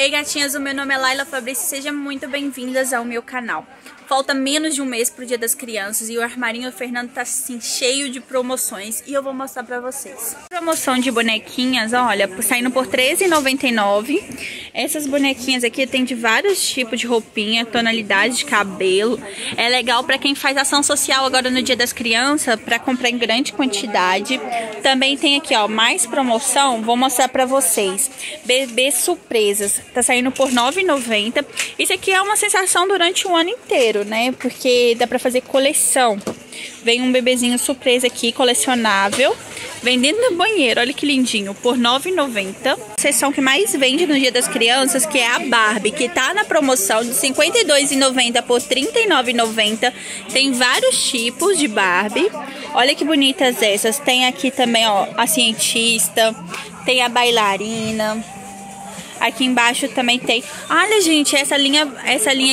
Ei gatinhas, o meu nome é Laila Fabrício, sejam muito bem-vindas ao meu canal. Falta menos de um mês pro Dia das Crianças e o armarinho do Fernando tá assim cheio de promoções e eu vou mostrar pra vocês. Promoção de bonequinhas, olha, saindo por R$13,99. Essas bonequinhas aqui tem de vários tipos de roupinha, tonalidade de cabelo. É legal pra quem faz ação social agora no Dia das Crianças, pra comprar em grande quantidade. Também tem aqui, ó, mais promoção, vou mostrar pra vocês. Bebê surpresas. Tá saindo por R$9,90. Isso aqui é uma sensação durante o ano inteiro, né? Porque dá pra fazer coleção. Vem um bebezinho surpresa aqui, colecionável. Vem dentro do banheiro, olha que lindinho, por R$9,90. A seção que mais vende no Dia das Crianças, que é a Barbie, que tá na promoção de R$ 52,90 por R$ 39,90. Tem vários tipos de Barbie. Olha que bonitas essas. Tem aqui também, ó, a cientista, tem a bailarina. Aqui embaixo também tem... Olha, gente, essa linha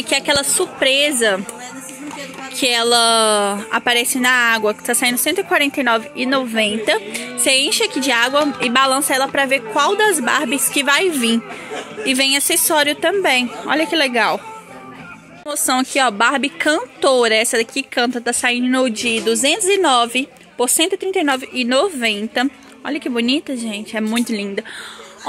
aqui é aquela surpresa que ela aparece na água, que tá saindo R$ 149,90. Você enche aqui de água e balança ela pra ver qual das Barbies que vai vir. E vem acessório também. Olha que legal. Promoção aqui, ó, Barbie cantora. Essa daqui canta, tá saindo de 209 por R$ 139,90. Olha que bonita, gente. É muito linda.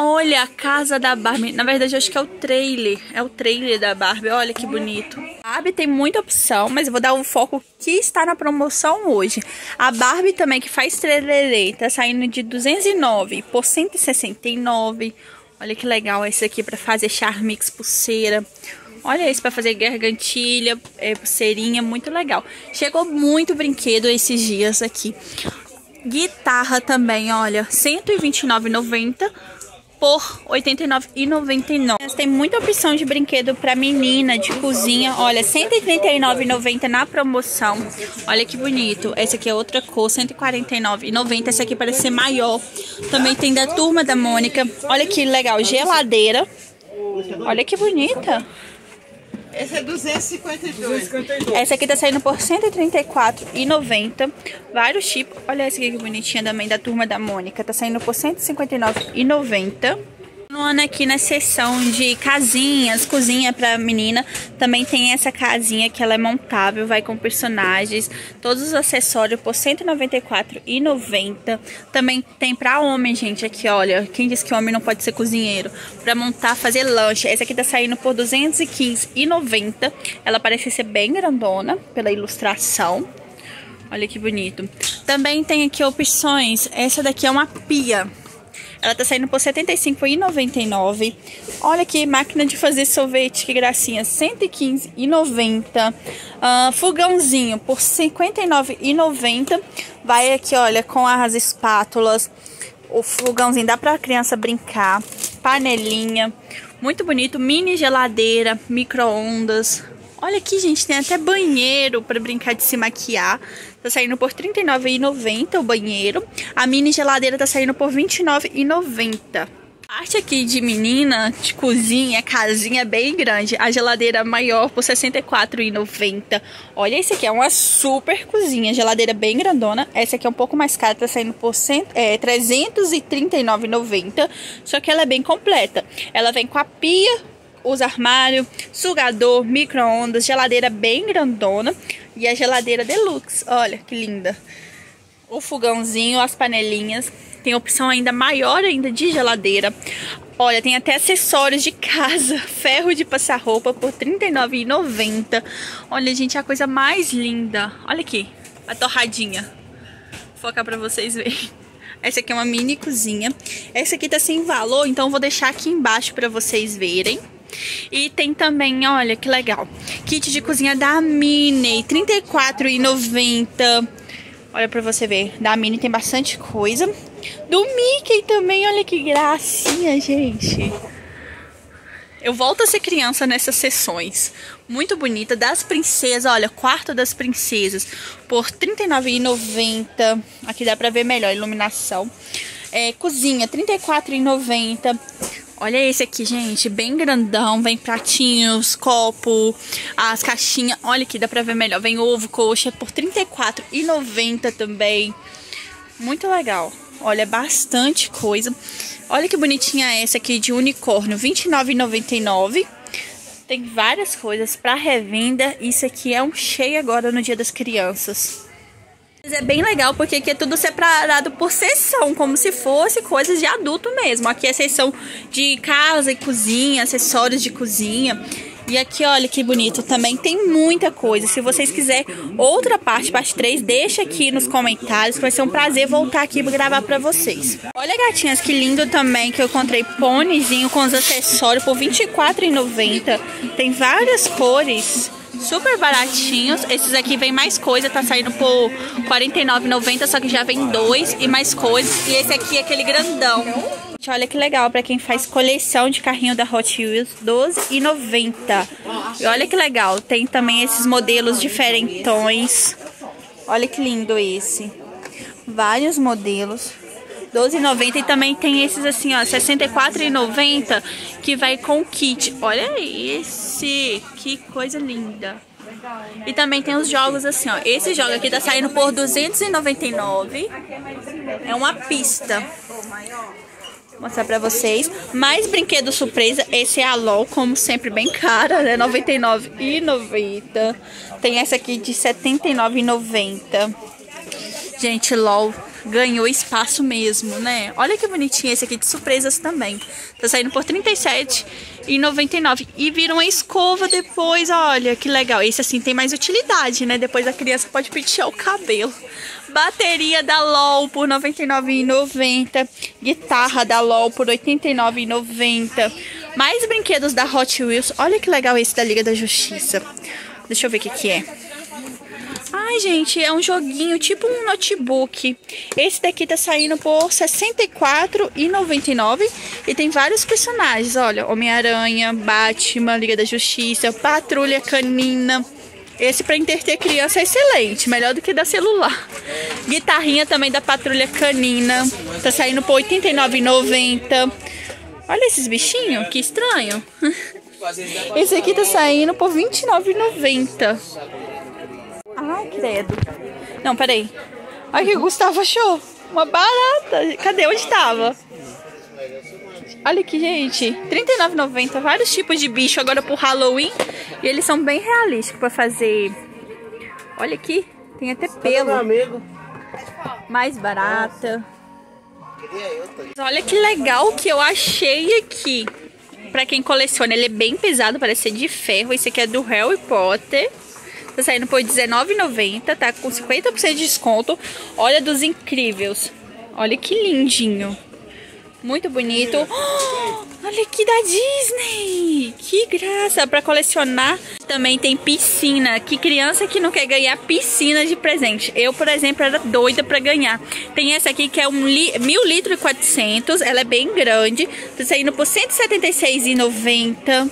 Olha a casa da Barbie. Na verdade, eu acho que é o trailer. É o trailer da Barbie. Olha que bonito. A Barbie tem muita opção, mas eu vou dar um foco que está na promoção hoje. A Barbie também, que faz trelelê, tá saindo de 209 por 169. Olha que legal esse aqui para fazer charmix, pulseira. Olha esse para fazer gargantilha, pulseirinha. Muito legal. Chegou muito brinquedo esses dias aqui. Guitarra também, olha. R$129,90. Por R$ 89,99. Tem muita opção de brinquedo para menina, de cozinha. Olha, R$ 139,90 na promoção. Olha que bonito. Essa aqui é outra cor, R$ 149,90. Essa aqui parece ser maior. Também tem da Turma da Mônica. Olha que legal, geladeira. Olha que bonita. Essa é 252. Essa aqui tá saindo por R$ 134,90. Vários tipos. Olha essa aqui que bonitinha também, da Turma da Mônica. Tá saindo por R$ 159,90. Aqui na seção de casinhas, cozinha pra menina. Também tem essa casinha que ela é montável, vai com personagens. Todos os acessórios por R$ 194,90. Também tem pra homem, gente, aqui, olha. Quem disse que homem não pode ser cozinheiro? Pra montar, fazer lanche. Essa aqui tá saindo por R$ 215,90. Ela parece ser bem grandona pela ilustração. Olha que bonito. Também tem aqui opções. Essa daqui é uma pia. Ela tá saindo por R$ 75,99. Olha aqui, máquina de fazer sorvete, que gracinha, R$ 115,90. Fogãozinho por R$ 59,90. Vai aqui, olha, com as espátulas. O fogãozinho dá pra criança brincar. Panelinha. Muito bonito. Mini geladeira, micro-ondas. Olha aqui, gente, tem até banheiro pra brincar de se maquiar. Tá saindo por R$ 39,90 o banheiro. A mini geladeira tá saindo por R$ 29,90. A parte aqui de menina, de cozinha, casinha bem grande. A geladeira maior por R$ 64,90. Olha, esse aqui é uma super cozinha. Geladeira bem grandona. Essa aqui é um pouco mais cara, tá saindo por R$ 339,90. Só que ela é bem completa. Ela vem com a pia, os armários, sugador, micro-ondas, geladeira bem grandona e a geladeira deluxe, olha que linda. O fogãozinho, as panelinhas, tem opção ainda maior ainda de geladeira. Olha, tem até acessórios de casa, ferro de passar roupa por R$ 39,90. Olha, gente, a coisa mais linda. Olha aqui, a torradinha. Vou focar pra vocês verem. Essa aqui é uma mini cozinha. Essa aqui tá sem valor, então vou deixar aqui embaixo pra vocês verem. E tem também, olha que legal, kit de cozinha da Minnie, R$ 34,90. Olha pra você ver, da Minnie tem bastante coisa. Do Mickey também, olha que gracinha, gente. Eu volto a ser criança nessas sessões. Muito bonita, das princesas, olha, quarto das princesas por R$ 39,90. Aqui dá pra ver melhor a iluminação. Cozinha, R$ 34,90. Olha esse aqui, gente, bem grandão, vem pratinhos, copo, as caixinhas, olha aqui, dá pra ver melhor, vem ovo, coxa, por R$ 34,90 também, muito legal. Olha, bastante coisa. Olha que bonitinha essa aqui de unicórnio, R$ 29,99. Tem várias coisas para revenda. Isso aqui é um cheio agora no Dia das Crianças. É bem legal porque aqui é tudo separado por seção, como se fosse coisas de adulto mesmo. Aqui é seção de casa e cozinha, acessórios de cozinha. E aqui, olha que bonito, também tem muita coisa. Se vocês quiserem outra parte, parte 3, deixa aqui nos comentários, que vai ser um prazer voltar aqui e gravar pra vocês. Olha, gatinhas, que lindo também, que eu encontrei pônezinho com os acessórios por R$ 24,90. Tem várias cores, super baratinhos. Esses aqui vem mais coisa, tá saindo por R$ 49,90, só que já vem dois e mais coisas. E esse aqui é aquele grandão. Olha que legal, pra quem faz coleção de carrinho da Hot Wheels, R$ 12,90. E olha que legal, tem também esses modelos diferentões. Olha que lindo esse. Vários modelos, R$ 12,90. E também tem esses assim, ó, R$ 64,90, que vai com kit. Olha esse, que coisa linda. E também tem os jogos assim, ó. Esse jogo aqui tá saindo por R$ 299. É uma pista. Vou mostrar pra vocês. Mais brinquedo surpresa. Esse é a LOL, como sempre, bem cara, né? R$ 99,90. Tem essa aqui de R$ 79,90. Gente, LOL ganhou espaço mesmo, né? Olha que bonitinho esse aqui de surpresas também. Tá saindo por R$ 37,99. E vira uma escova depois, olha que legal. Esse assim tem mais utilidade, né? Depois a criança pode pentear o cabelo. Bateria da LOL por R$ 99,90. Guitarra da LOL por R$ 89,90. Mais brinquedos da Hot Wheels. Olha que legal esse da Liga da Justiça. Deixa eu ver o que que é. Ai, gente, é um joguinho, tipo um notebook. Esse daqui tá saindo por R$ 64,99. E tem vários personagens, olha. Homem-Aranha, Batman, Liga da Justiça, Patrulha Canina. Esse pra entreter criança é excelente, melhor do que da celular. Guitarrinha também da Patrulha Canina. Tá saindo por R$ 89,90. Olha esses bichinhos, que estranho. Esse aqui tá saindo por R$ 29,90. Ai, credo. Não, peraí. Olha o que o Gustavo achou. Uma barata. Cadê? Onde estava? Olha aqui, gente. R$ 39,90. Vários tipos de bicho agora pro Halloween. E eles são bem realísticos pra fazer. Olha aqui. Tem até pelo. Mais barata. Olha que legal que eu achei aqui. Pra quem coleciona, ele é bem pesado. Parece ser de ferro. Esse aqui é do Harry Potter. Tá saindo por R$ 19,90, tá com 50% de desconto. Olha, dos incríveis. Olha que lindinho. Muito bonito. Oh, olha aqui da Disney. Que graça, pra colecionar. Também tem piscina. Que criança que não quer ganhar piscina de presente? Eu, por exemplo, era doida pra ganhar. Tem essa aqui que é 1.400 litros. Ela é bem grande. Tá saindo por R$ 176,90.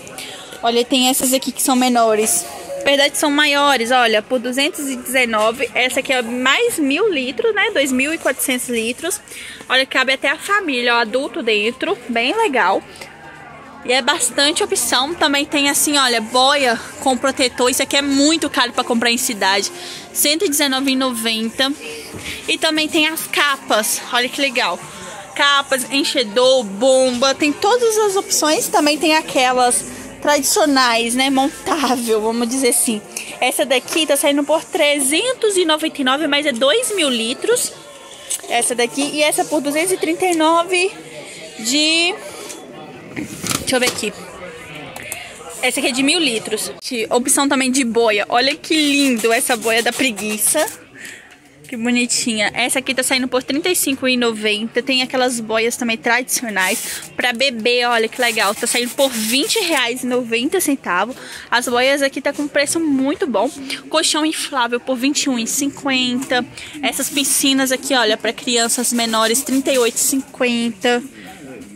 Olha, tem essas aqui que são menores. Na verdade são maiores, olha, por 219, essa aqui é mais 1.000 litros, né, 2.400 litros, olha, cabe até a família, ó, adulto dentro, bem legal, e é bastante opção. Também tem assim, olha, boia com protetor, isso aqui é muito caro para comprar em cidade, R$ 119,90, e também tem as capas, olha que legal. Capas, enchedor, bomba, tem todas as opções. Também tem aquelas tradicionais, né, montável, vamos dizer assim. Essa daqui tá saindo por 399, mas é 2.000 litros. Essa daqui, e essa por 239 de... Deixa eu ver aqui. Essa aqui é de 1.000 litros. Opção também de boia. Olha que lindo essa boia da preguiça. Que bonitinha. Essa aqui tá saindo por R$ 35,90. Tem aquelas boias também tradicionais pra bebê, olha que legal. Tá saindo por R$ 20,90. As boias aqui tá com preço muito bom. Colchão inflável por R$ 21,50. Essas piscinas aqui, olha, pra crianças menores, R$ 38,50.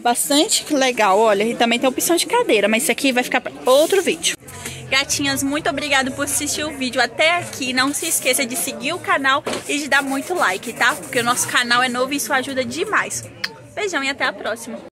Bastante legal, olha. E também tem opção de cadeira, mas isso aqui vai ficar pra outro vídeo. Gatinhas, muito obrigada por assistir o vídeo até aqui. Não se esqueça de seguir o canal e de dar muito like, tá? Porque o nosso canal é novo e isso ajuda demais. Beijão e até a próxima.